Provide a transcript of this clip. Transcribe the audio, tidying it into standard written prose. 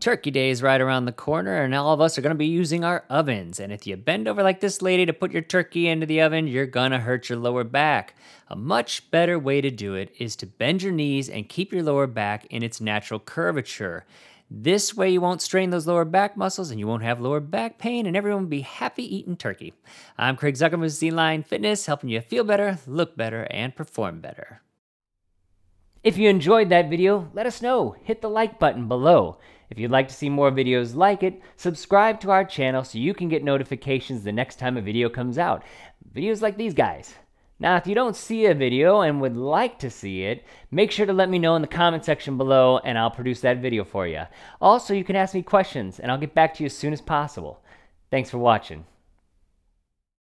Turkey Day is right around the corner, and all of us are going to be using our ovens. And if you bend over like this lady to put your turkey into the oven, you're going to hurt your lower back. A much better way to do it is to bend your knees and keep your lower back in its natural curvature. This way you won't strain those lower back muscles and you won't have lower back pain, and everyone will be happy eating turkey. I'm Craig Zuckerman with Z-Line Fitness, helping you feel better, look better, and perform better. If you enjoyed that video, let us know. Hit the like button below. If you'd like to see more videos like it, subscribe to our channel so you can get notifications the next time a video comes out. Videos like these guys. Now, if you don't see a video and would like to see it, make sure to let me know in the comment section below and I'll produce that video for you. Also, you can ask me questions and I'll get back to you as soon as possible. Thanks for watching.